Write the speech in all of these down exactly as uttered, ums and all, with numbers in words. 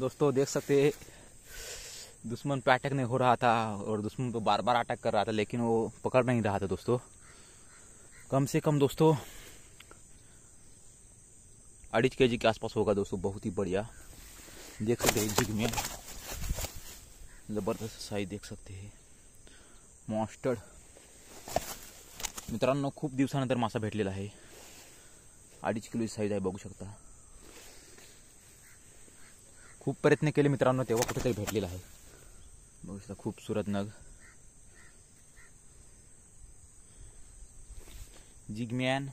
दोस्तों देख सकते हैं दुश्मन पे अटैक नहीं हो रहा था और दुश्मन पे बार बार अटैक कर रहा था, लेकिन वो पकड़ नहीं रहा था दोस्तों। कम से कम दोस्तों अड़ीच के जी के आसपास होगा दोस्तों। बहुत ही बढ़िया, देख सकते हैं जिग में जबरदस्त साइज देख सकते हैं मॉन्स्टर। मित्रांनो, खूप दिवसानंतर मासा भेटलेला आहे। अडीच किलोची साईज आहे, बघू शकता। खूप प्रयत्न केले मित्रांनो, तेव्हा कुठेतरी भेटलेला आहे। बघू शकता खूबसूरत नग। जिगमॅन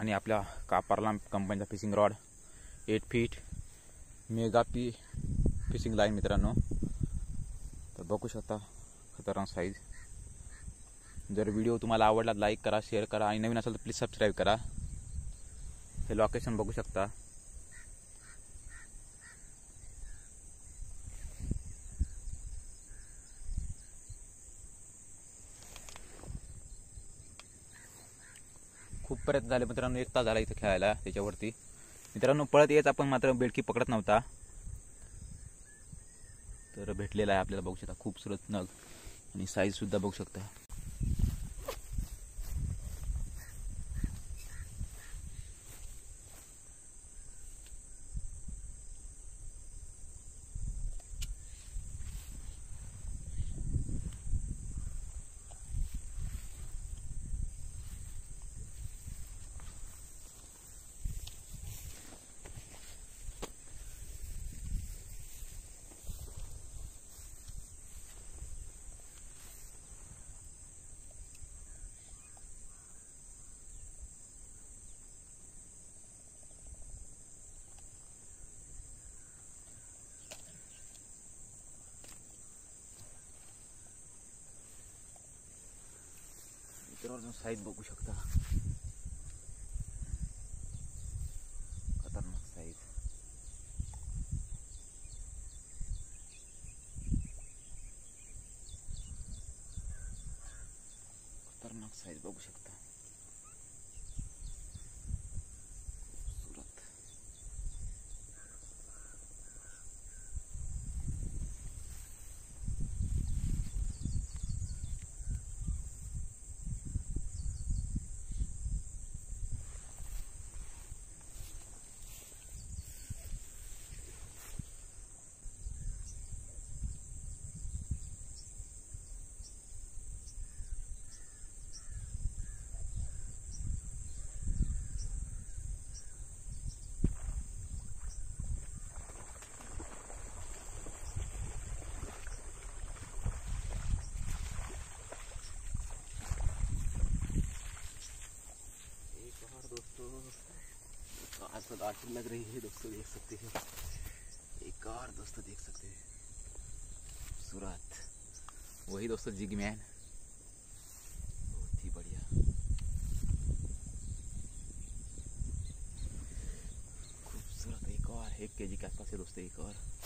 आणि आपला कापरलाम कंपनीचा फिशिंग रॉड आठ feet mega P fishing line मित्रांनो। तर बघू शकता खतरनाक साईज। जर व्हिडिओ तुम्हाला आवडला लाईक करा, शेअर करा आणि नवीन असेल तर प्लीज सबस्क्राइब करा। हे लोकेशन बघू शकता, खूप प्रयत्न झाले मित्रांनो। एक तास झाला इथे खेळायला त्याच्यावरती मित्रांनो। पळत येत आपण मात्र बेडकी पकडत नव्हता, तर भेटलेला आहे आपल्याला। बघू शकता खूपसूरत नग आणि साईज सुद्धा बघू शकता। साईज बघू शकता, खतरनाक साईज। खतरनाक साईज बघू शकता। आज तो आठ लग रही है दोस्तों, देख सकते हैं। एक और दोस्तों देख सकते हैं सूरत, वही दोस्तों जिगमैन। बहुत ही बढ़िया। खूबसूरत एक और एक केजी के आसपास है दोस्तों। एक और